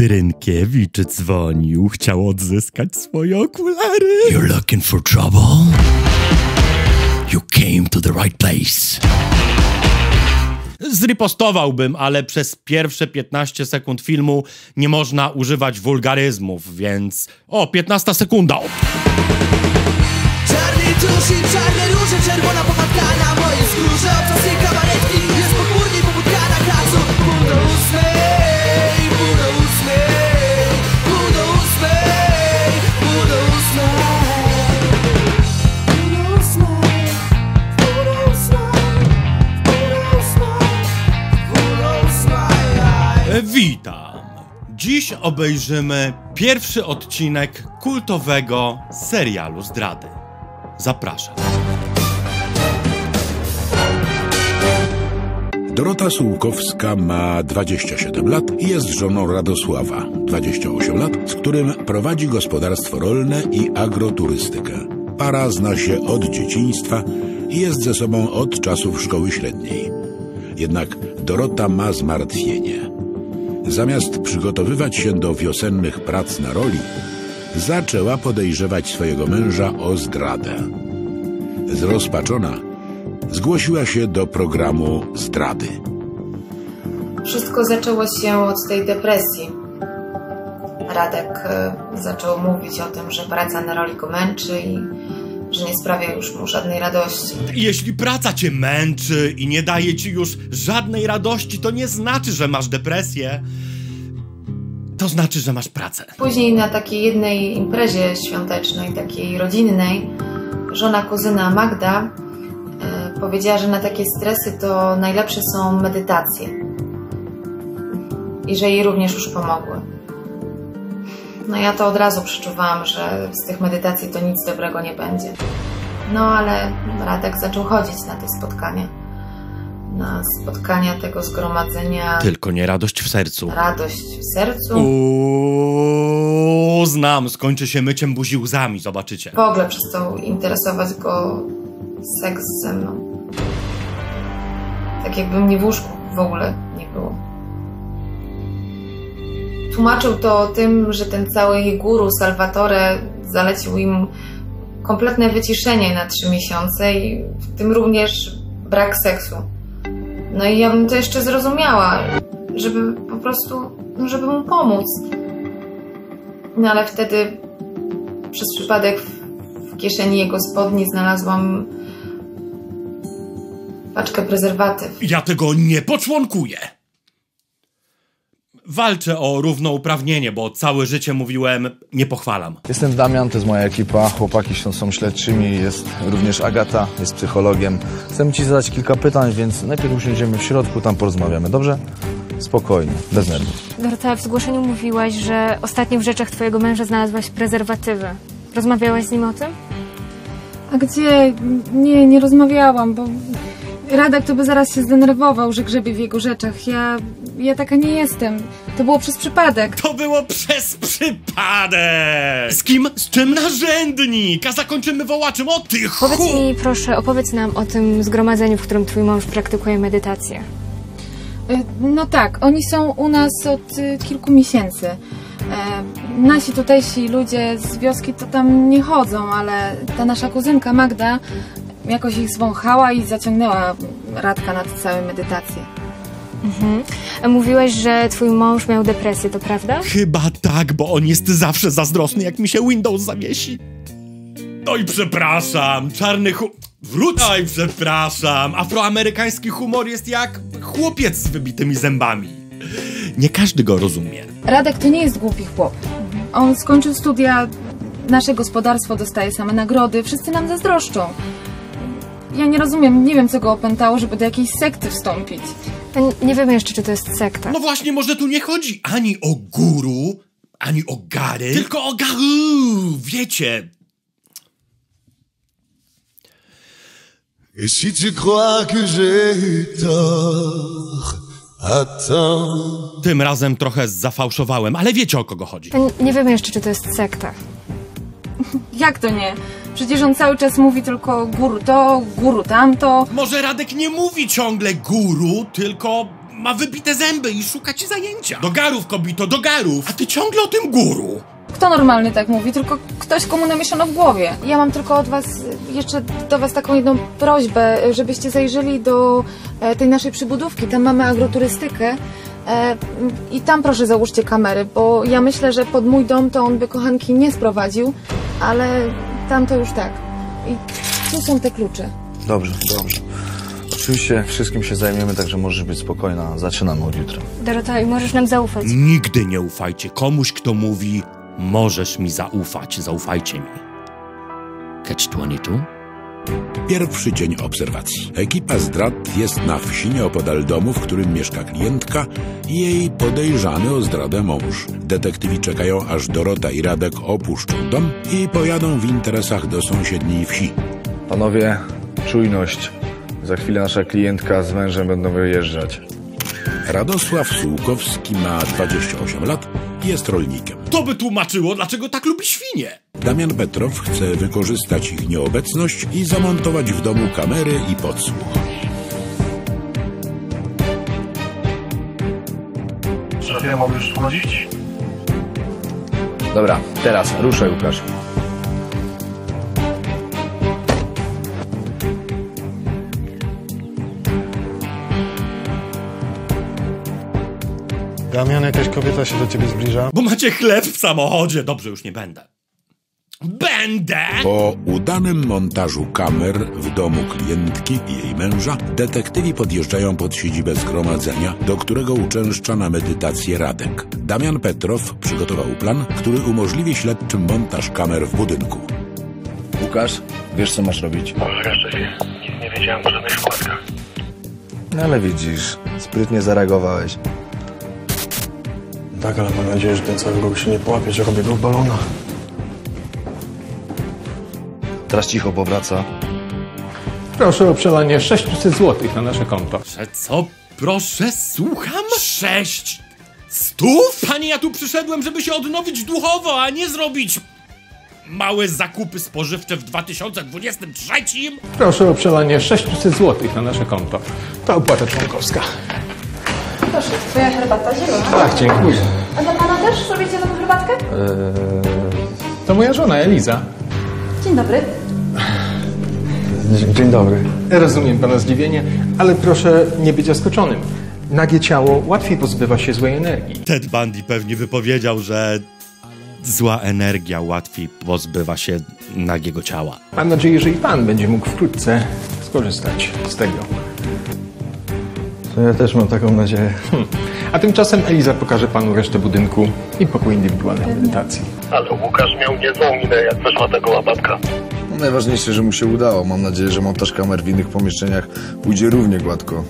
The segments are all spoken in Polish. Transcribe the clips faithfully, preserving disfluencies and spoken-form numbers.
Trynkiewicz dzwonił. Chciał odzyskać swoje okulary. You're looking for trouble? You came to the right place. Zripostowałbym, ale przez pierwsze piętnaście sekund filmu nie można używać wulgaryzmów, więc... O, piętnasta sekunda! Czarny tusz i czarne róże, czerwona pomadka na mojej skórze, obcasy kabaretki, jest pochmurnie pobudka na klasu. Pół do ósmej, pół do ósmej, pół do ósmej, pół do ósmej. Witam! Dziś obejrzymy pierwszy odcinek kultowego serialu Zdrady. Zapraszam. Dorota Sułkowska ma dwadzieścia siedem lat i jest żoną Radosława, dwadzieścia osiem lat, z którym prowadzi gospodarstwo rolne i agroturystykę. Para zna się od dzieciństwa i jest ze sobą od czasów szkoły średniej. Jednak Dorota ma zmartwienie. Zamiast przygotowywać się do wiosennych prac na roli, zaczęła podejrzewać swojego męża o zdradę. Zrozpaczona zgłosiła się do programu Zdrady. Wszystko zaczęło się od tej depresji. Radek zaczął mówić o tym, że praca na roli go męczy i że nie sprawia już mu żadnej radości. Jeśli praca cię męczy i nie daje ci już żadnej radości, to nie znaczy, że masz depresję. To znaczy, że masz pracę. Później na takiej jednej imprezie świątecznej, takiej rodzinnej, żona kuzyna Magda y, powiedziała, że na takie stresy to najlepsze są medytacje. I że jej również już pomogły. No ja to od razu przeczuwałam, że z tych medytacji to nic dobrego nie będzie. No ale Radek zaczął chodzić na te spotkania. Na spotkania tego zgromadzenia. Tylko nie radość w sercu. Radość w sercu? Uuu, znam, skończy się myciem buzi łzami, zobaczycie. W ogóle przestał interesować go seks ze mną. Tak jakby mnie w łóżku w ogóle nie było. Tłumaczył to tym, że ten cały jej guru Salvatore zalecił im kompletne wyciszenie na trzy miesiące i w tym również brak seksu. No i ja bym to jeszcze zrozumiała, żeby po prostu, no żeby mu pomóc. No ale wtedy przez przypadek w kieszeni jego spodni znalazłam paczkę prezerwatyw. Ja tego nie poczłonkuję! Walczę o równouprawnienie, bo całe życie mówiłem, nie pochwalam. Jestem Damian, to jest moja ekipa, chłopaki są śledczymi, jest również Agata, jest psychologiem. Chcemy ci zadać kilka pytań, więc najpierw usiądziemy w środku, tam porozmawiamy, dobrze? Spokojnie, bez nerwów. Dorota, w zgłoszeniu mówiłaś, że ostatnio w rzeczach twojego męża znalazłaś prezerwatywy. Rozmawiałaś z nim o tym? A gdzie? Nie, nie rozmawiałam, bo... Radek to by zaraz się zdenerwował, że grzebie w jego rzeczach. Ja... ja taka nie jestem. To było przez przypadek. To było przez przypadek! Z kim? Z czym? Narzędnik! A zakończymy wołaczem o tych. Powiedz mi, proszę, opowiedz nam o tym zgromadzeniu, w którym twój mąż praktykuje medytację. No tak, oni są u nas od y, kilku miesięcy. E, nasi tutejsi ludzie z wioski to tam nie chodzą, ale ta nasza kuzynka Magda jakoś ich zwąchała i zaciągnęła Radka na te całe medytacje. Mhm. Mówiłaś, że twój mąż miał depresję, to prawda? Chyba tak, bo on jest zawsze zazdrosny, jak mi się Windows zawiesi. Oj, przepraszam, czarny hu... Wróć! Oj, przepraszam, afroamerykański humor jest jak chłopiec z wybitymi zębami. Nie każdy go rozumie. Radek to nie jest głupi chłop. On skończył studia, nasze gospodarstwo dostaje same nagrody, wszyscy nam zazdroszczą. Ja nie rozumiem, nie wiem, co go opętało, żeby do jakiejś sekty wstąpić. Nie wiemy jeszcze, czy to jest sekta. No właśnie, może tu nie chodzi ani o guru, ani o gary, tylko o garu, wiecie. Et si tu crois que j'ai tort, attends. Tym razem trochę zafałszowałem, ale wiecie, o kogo chodzi. Nie wiemy jeszcze, czy to jest sekta. Jak to nie? Przecież on cały czas mówi tylko guru to, guru tamto. Może Radek nie mówi ciągle guru, tylko ma wybite zęby i szuka ci zajęcia. Do garów, kobito, do garów! A ty ciągle o tym guru! Kto normalny tak mówi? Tylko ktoś, komu namieszano w głowie. Ja mam tylko od was, jeszcze do was taką jedną prośbę, żebyście zajrzeli do tej naszej przybudówki. Tam mamy agroturystykę. I tam proszę załóżcie kamery, bo ja myślę, że pod mój dom to on by kochanki nie sprowadził, ale tam to już tak. I tu są te klucze. Dobrze, dobrze. Oczywiście wszystkim się zajmiemy, także możesz być spokojna. Zaczynamy od jutra. Dorota, i możesz nam zaufać. Nigdy nie ufajcie komuś, kto mówi: możesz mi zaufać, zaufajcie mi. Catch dwadzieścia dwa? Pierwszy dzień obserwacji. Ekipa Zdrad jest na wsi nieopodal domu, w którym mieszka klientka i jej podejrzany o zdradę mąż. Detektywi czekają, aż Dorota i Radek opuszczą dom i pojadą w interesach do sąsiedniej wsi. Panowie, czujność. Za chwilę nasza klientka z mężem będą wyjeżdżać. Radosław Sułkowski ma dwadzieścia osiem lat i jest rolnikiem. To by tłumaczyło, dlaczego tak lubi świnie. Damian Petrow chce wykorzystać ich nieobecność i zamontować w domu kamery i podsłuch. Szefie, ja mam już wchodzić? Dobra, teraz ruszaj, Łukasz. Damian, jakaś kobieta się do ciebie zbliża. Bo macie chleb w samochodzie. Dobrze, już nie będę. Będę! Po udanym montażu kamer w domu klientki i jej męża detektywi podjeżdżają pod siedzibę zgromadzenia, do którego uczęszcza na medytację Radek. Damian Petrow przygotował plan, który umożliwi śledczym montaż kamer w budynku. Łukasz, wiesz co masz robić? O, raczej nie wiedziałem o żadnych wkładkach. No ale widzisz, sprytnie zareagowałeś. Tak, ale mam nadzieję, że ten cały ruch się nie połapie, że robię go w balonach. Teraz cicho, bo wraca. Proszę o przelanie sześciuset złotych na nasze konto. Że co? Proszę, słucham? Sześć stów? Panie, ja tu przyszedłem, żeby się odnowić duchowo, a nie zrobić małe zakupy spożywcze w dwa tysiące dwudziestym trzecim. Proszę o przelanie sześciuset złotych na nasze konto. To opłata członkowska. Proszę, twoja herbata zielona. Tak, dziękuję. A dla pana też zrobicie tą herbatkę? Eee... To moja żona, Eliza. Dzień dobry. Dzień dobry. Rozumiem pana zdziwienie, ale proszę nie być zaskoczonym. Nagie ciało łatwiej pozbywa się złej energii. Ted Bundy pewnie wypowiedział, że zła energia łatwiej pozbywa się nagiego ciała. Mam nadzieję, że i pan będzie mógł wkrótce skorzystać z tego. To ja też mam taką nadzieję. Hmm. A tymczasem Eliza pokaże panu resztę budynku i pokój indywidualnej medytacji. Ale Łukasz miał niezłą minę, jak weszła tego łababka. Najważniejsze, że mu się udało. Mam nadzieję, że montaż kamer w innych pomieszczeniach pójdzie równie gładko.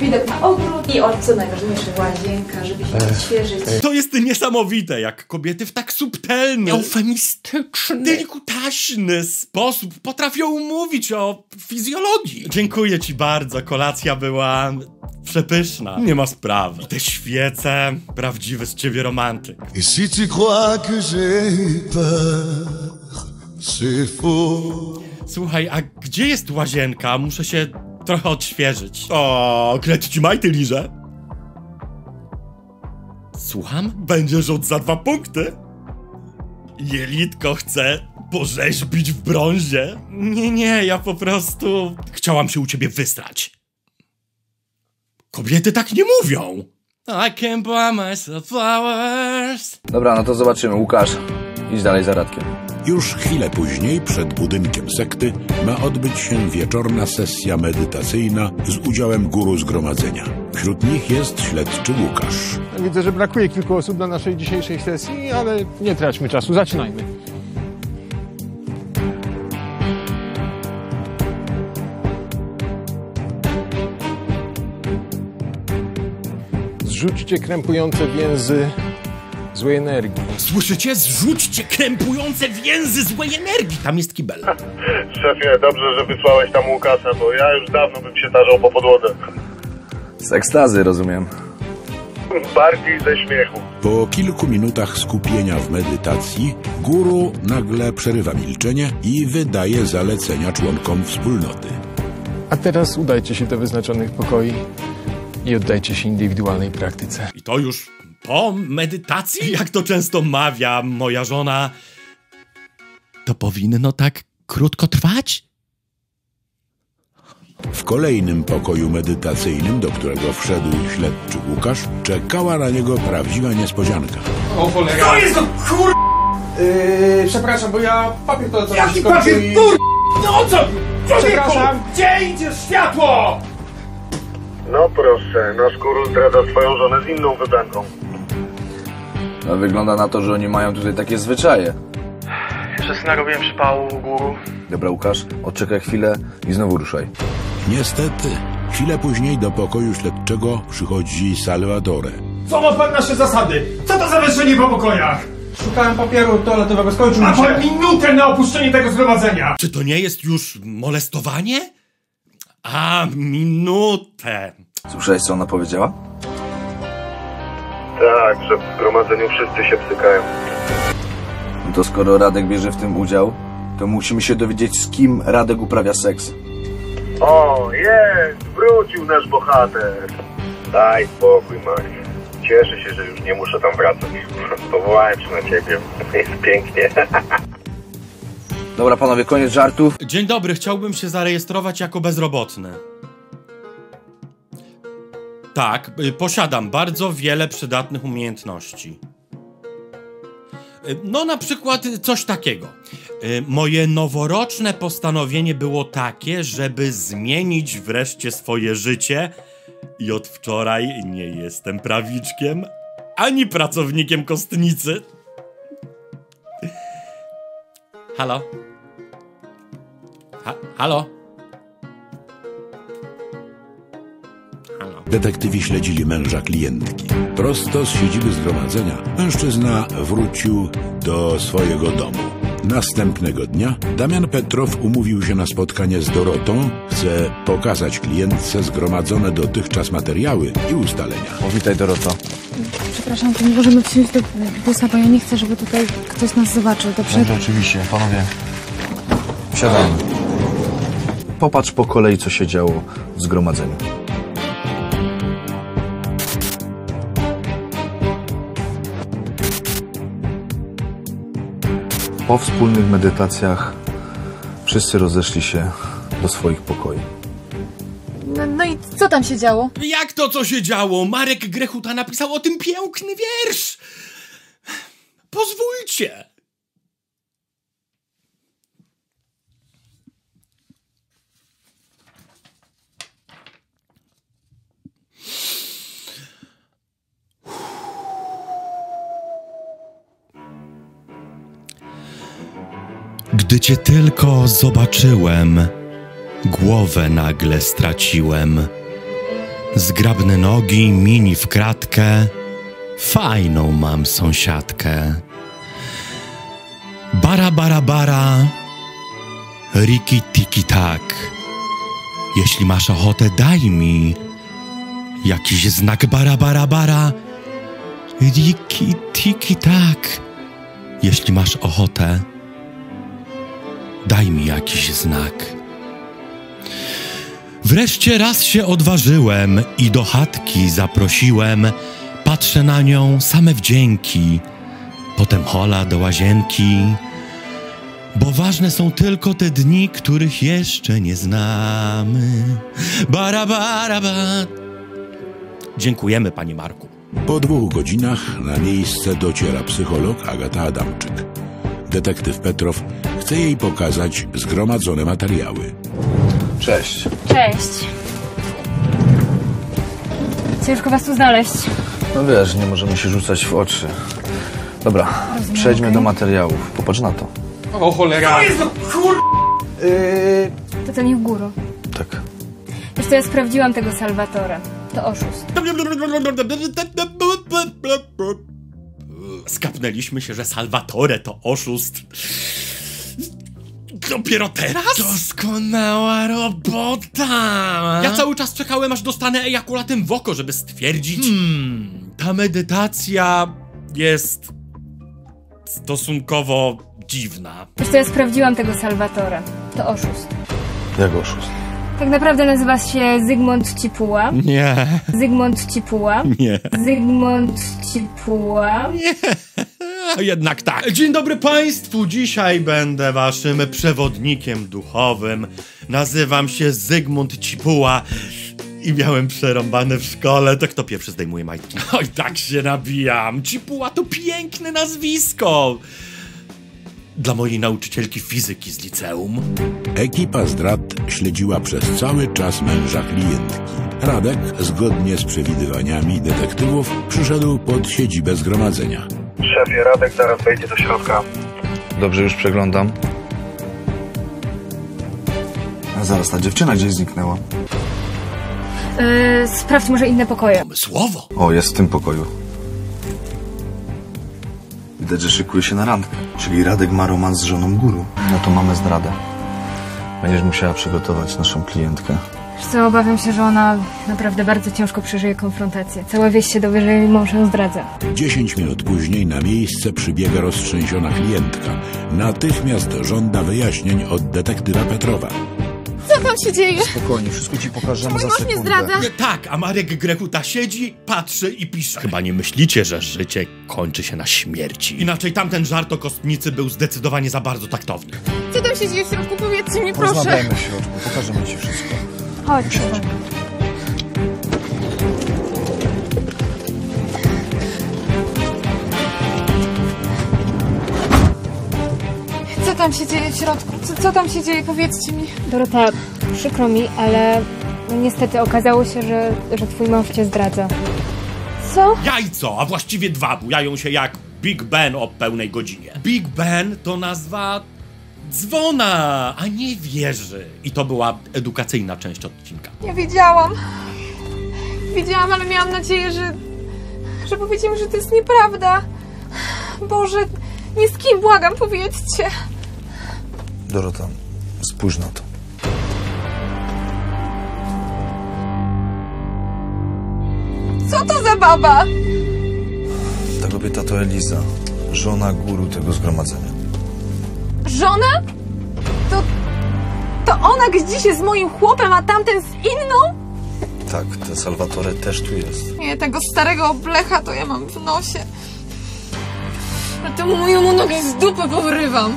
Widok na ogród i od co najważniejsze łazienka, żeby się odświeżyć. To jest niesamowite, jak kobiety w tak subtelny, eufemistyczny, delikutaśny sposób potrafią mówić o fizjologii. Dziękuję ci bardzo, kolacja była przepyszna. Nie ma sprawy. I te świece, prawdziwy z ciebie romantyk. I si tu crois que j'ai peur, c'est faux. Słuchaj, a gdzie jest łazienka? Muszę się trochę odświeżyć. O, kręci ci majty, Liże. Słucham? Będzie rzut za dwa punkty? Jelitko chce porzeźbić w brązie. Nie, nie, ja po prostu... Chciałam się u ciebie wysrać. Kobiety tak nie mówią. I can buy myself flowers. Dobra, no to zobaczymy. Łukasz, idź dalej za Radkiem. Już chwilę później, przed budynkiem sekty, ma odbyć się wieczorna sesja medytacyjna z udziałem guru zgromadzenia. Wśród nich jest śledczy Łukasz. Widzę, że brakuje kilku osób na naszej dzisiejszej sesji, ale nie traćmy czasu, zaczynajmy. Zrzućcie krępujące więzy złej energii. Słyszycie? Zrzućcie krępujące więzy złej energii! Tam jest kibel. Szefie, dobrze, że wysłałeś tam Łukasza, bo ja już dawno bym się tarzał po podłodze. Z ekstazy, rozumiem. Bardziej ze śmiechu. Po kilku minutach skupienia w medytacji guru nagle przerywa milczenie i wydaje zalecenia członkom wspólnoty. A teraz udajcie się do wyznaczonych pokoi i oddajcie się indywidualnej praktyce. I to już po medytacji? Jak to często mawia moja żona. To powinno tak krótko trwać? W kolejnym pokoju medytacyjnym, do którego wszedł śledczy Łukasz, czekała na niego prawdziwa niespodzianka. O cholera! Co jest to kur... Yy, przepraszam, bo ja papier to... to Jaki papier i... kur... No o co? Przepraszam! Gdzie idziesz światło? No proszę, nasz guru zdradza swoją żonę z inną wydanką. No wygląda na to, że oni mają tutaj takie zwyczaje. Wszyscy narobiłem przypału u guru. Dobra Łukasz, odczekaj chwilę i znowu ruszaj. Niestety, chwilę później do pokoju śledczego przychodzi Salvatore. Co ma pan nasze zasady? Co to za wężenie po pokojach? Szukałem papieru toaletowego, skończył mi się. Mam minutę na opuszczenie tego zgromadzenia! Czy to nie jest już molestowanie? A, minutę! Słyszałeś, co ona powiedziała? Tak, że w zgromadzeniu wszyscy się psykają. No to skoro Radek bierze w tym udział, to musimy się dowiedzieć, z kim Radek uprawia seks. O, jest! Wrócił nasz bohater! Daj spokój, Mariusz. Cieszę się, że już nie muszę tam wracać. Powołałem się na ciebie. Jest pięknie. Dobra, panowie, koniec żartów. Dzień dobry, chciałbym się zarejestrować jako bezrobotny. Tak, posiadam bardzo wiele przydatnych umiejętności. No na przykład coś takiego. Moje noworoczne postanowienie było takie, żeby zmienić wreszcie swoje życie i od wczoraj nie jestem prawiczkiem, ani pracownikiem kostnicy. Halo? Ha halo? Detektywi śledzili męża klientki. Prosto z siedziby zgromadzenia mężczyzna wrócił do swojego domu. Następnego dnia Damian Petrow umówił się na spotkanie z Dorotą. Chce pokazać klientce zgromadzone dotychczas materiały i ustalenia. O, witaj Doroto. Przepraszam, to nie możemy wsiąść do busa, bo ja nie chcę, żeby tutaj ktoś nas zobaczył. Dobrze? Dobrze, oczywiście. Panowie, wsiadajmy. Popatrz po kolei, co się działo w zgromadzeniu. Po wspólnych medytacjach wszyscy rozeszli się do swoich pokoi. No, no i co tam się działo? Jak to co się działo? Marek Grechuta napisał o tym piękny wiersz! Pozwólcie! Gdy cię tylko zobaczyłem, głowę nagle straciłem. Zgrabne nogi, mini w kratkę, fajną mam sąsiadkę. Bara, bara, bara, riki, tiki, tak. Jeśli masz ochotę, daj mi jakiś znak. Bara, bara, bara, riki, tiki, tak. Jeśli masz ochotę, daj mi jakiś znak. Wreszcie raz się odważyłem i do chatki zaprosiłem. Patrzę na nią same wdzięki, potem hola do łazienki. Bo ważne są tylko te dni, których jeszcze nie znamy. Bara, bara, bara. Dziękujemy, panie Marku. Po dwóch godzinach na miejsce dociera psycholog Agata Adamczyk. Detektyw Petrow chce jej pokazać zgromadzone materiały. Cześć. Cześć. Ciężko was tu znaleźć. No wiesz, nie możemy się rzucać w oczy. Dobra, rozumiem, przejdźmy okay. do materiałów. Popatrz na to. O cholera! Co jest to kur... Yy... To ten ich góro. Tak. Wiesz co, ja sprawdziłam tego Salvatore. To oszust. skapnęliśmy się, że Salvatore to oszust. Dopiero teraz? Doskonała robota! Ja cały czas czekałem, aż dostanę ejakulatem w oko, żeby stwierdzić... Hmm, ta medytacja jest stosunkowo dziwna. Zresztą ja sprawdziłam tego Salvatore. To oszust. Jak oszust? Tak naprawdę nazywa się Zygmunt Cipuła. Nie. Zygmunt Cipuła. Nie. Zygmunt Cipuła. Nie. Jednak tak. Dzień dobry Państwu. Dzisiaj będę waszym przewodnikiem duchowym. Nazywam się Zygmunt Cipuła i miałem przerąbane w szkole. To kto pierwszy zdejmuje majtki? Oj, tak się nabijam. Cipuła to piękne nazwisko. Dla mojej nauczycielki fizyki z liceum. Ekipa Zdrad śledziła przez cały czas męża klientki. Radek, zgodnie z przewidywaniami detektywów, przyszedł pod siedzibę zgromadzenia. Szefie, Radek zaraz wejdzie do środka. Dobrze, już przeglądam. A zaraz ta dziewczyna gdzieś zniknęła. Yy, sprawdź może inne pokoje. Pomysłowo. O, jest w tym pokoju. Widać, że szykuje się na randkę. Czyli Radek ma romans z żoną guru. No to mamy zdradę. Będziesz musiała przygotować naszą klientkę. Wiesz co, obawiam się, że ona naprawdę bardzo ciężko przeżyje konfrontację. Cała wieś się dowie, że jej mąż ją zdradza. Dziesięć minut później na miejsce przybiega roztrzęsiona klientka. Natychmiast żąda wyjaśnień od detektywa Petrowa. Co tam się dzieje? Spokojnie, wszystko ci pokażemy za sekundę. Mój mąż mnie zdradza. Tak, a Marek Grechuta siedzi, patrzy i pisze. Chyba nie myślicie, że życie kończy się na śmierci. Inaczej tamten żart o kostnicy był zdecydowanie za bardzo taktowny. Co tam się dzieje w środku? Powiedzcie mi, proszę. Porozmawiamy w środku, pokażemy ci wszystko. Chodź. Usiądź. Co tam się dzieje w środku? Co, co tam się dzieje? Powiedzcie mi. Dorota, przykro mi, ale no niestety okazało się, że, że twój mąż cię zdradza. Co? Jajco, a właściwie dwa, bujają się jak Big Ben o pełnej godzinie. Big Ben to nazwa dzwona, a nie wieży. I to była edukacyjna część odcinka. Ja wiedziałam. Wiedziałam, ale miałam nadzieję, że, że powiecie mi, że to jest nieprawda. Boże, nie z kim, błagam, powiedzcie. Dorota, spójrz na to. Co to za baba? Ta kobieta to Eliza, żona guru tego zgromadzenia. Żona? To... to ona gdzieś jest z moim chłopem, a tamten z inną? Tak, ten Salvatore też tu jest. Nie, tego starego oblecha to ja mam w nosie. A temu mojemu nogę z dupy powrywam.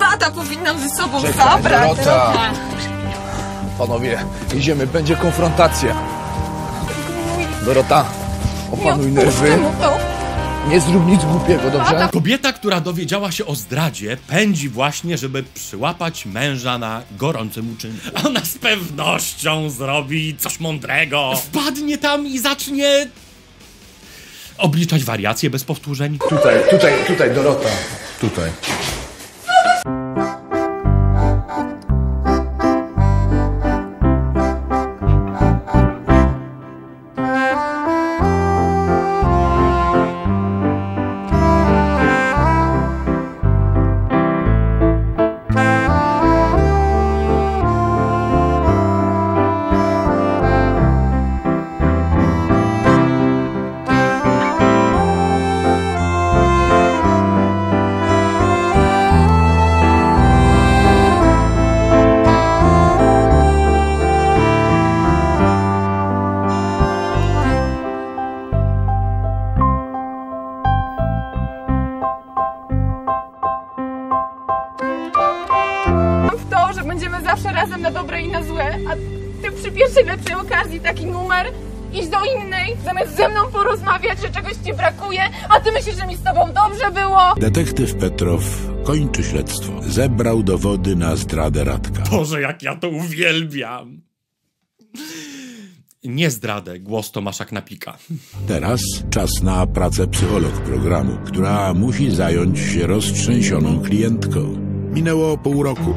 Bata powinnam ze sobą Czekaj, zabrać. Dorota. Panowie, idziemy, będzie konfrontacja. Dorota, opanuj nerwy. Nie zrób nic głupiego, dobrze? Kobieta, która dowiedziała się o zdradzie, pędzi właśnie, żeby przyłapać męża na gorącym uczynku. Ona z pewnością zrobi coś mądrego. Wpadnie tam i zacznie... obliczać wariacje bez powtórzeń. Tutaj, tutaj, tutaj, Dorota. Tutaj. Detektyw Petrow kończy śledztwo. Zebrał dowody na zdradę Radka. Boże, jak ja to uwielbiam! Nie zdradę, głos Tomasza Knapika. Teraz czas na pracę psycholog programu, która musi zająć się roztrzęsioną klientką. Minęło pół roku.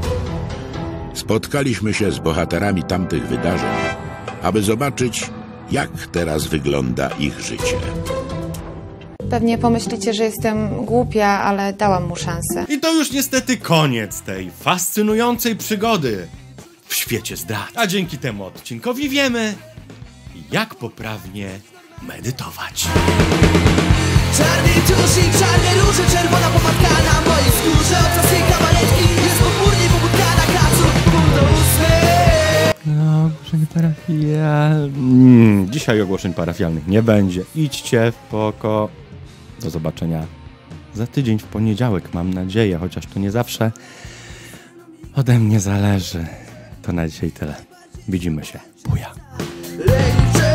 Spotkaliśmy się z bohaterami tamtych wydarzeń, aby zobaczyć, jak teraz wygląda ich życie. Pewnie pomyślicie, że jestem głupia, ale dałam mu szansę. I to już niestety koniec tej fascynującej przygody w świecie zdrad. A dzięki temu odcinkowi wiemy, jak poprawnie medytować. Czarny tusz i czarne róże, czerwona pomadka na mojej skórze. Od czasu kawaletki jest podwórnie pobudka na kacu, pół do ósmej. No, ogłoszenie parafialne. Mm, dzisiaj ogłoszeń parafialnych nie będzie. Idźcie w poko. Do zobaczenia za tydzień w poniedziałek, mam nadzieję, chociaż to nie zawsze ode mnie zależy. To na dzisiaj tyle. Widzimy się. Buja.